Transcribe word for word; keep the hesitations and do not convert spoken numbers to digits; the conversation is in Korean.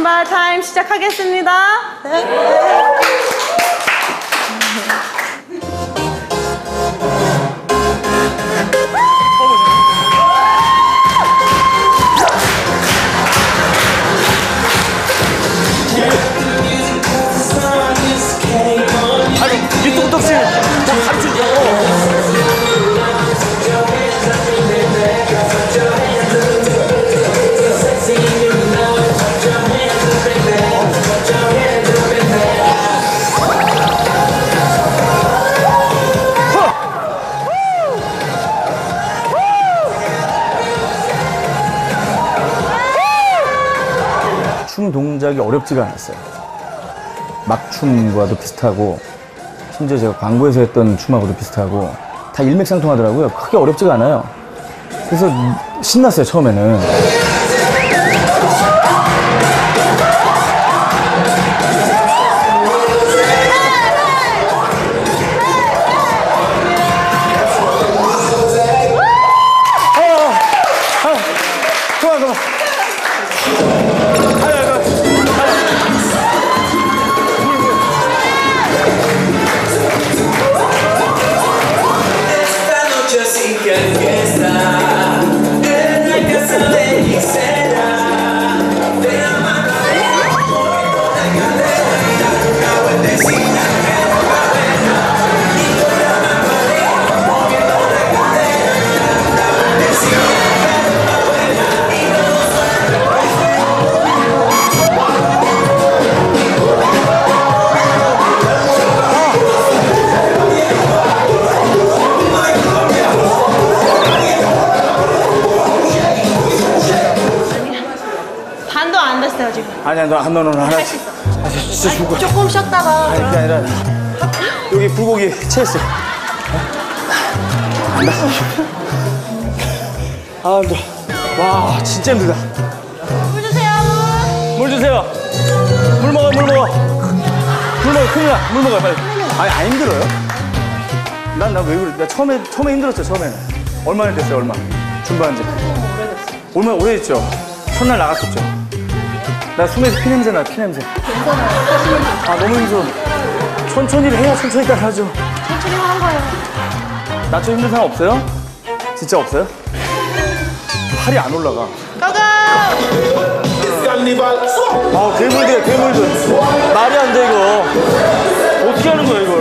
왼발 타임 시작하겠습니다. 네. 아니, 이 똑똑씨 다 같이. 춤 동작이 어렵지가 않았어요. 막춤과도 비슷하고 심지어 제가 광고에서 했던 춤하고도 비슷하고 다 일맥상통하더라고요. 크게 어렵지가 않아요. 그래서 신났어요, 처음에는. 아니야, 너 한 번은 하나. 아, 진짜 죽어. 조금 쉬었다가. 아니, 그게 아니라. 여기 불고기 채했어. 간다. 아, 힘들어. 와, 진짜 힘들다. 물 주세요, 물. 물 주세요. 물 먹어, 물 먹어. 물 먹어, 큰일 나. 물 먹어, 빨리. 아니, 안 힘들어요? 난, 난 왜 그래. 나 처음에, 처음에 힘들었어, 처음에는. 얼마나 됐어요, 얼마? 준비한 지. 얼마 오래됐죠? 첫날 나갔었죠? 나 숨에서 피냄새 나, 피냄새. 괜찮아요. 아, 너무 힘들어. 천천히 해야 천천히 따라하죠. 천천히 하는 거예요. 나처럼 힘든 사람 없어요? 진짜 없어요? 팔이 안 올라가. 고고! 아, 괴물들, 괴물들. 말이 안 돼, 이거. 어떻게 하는 거야, 이거?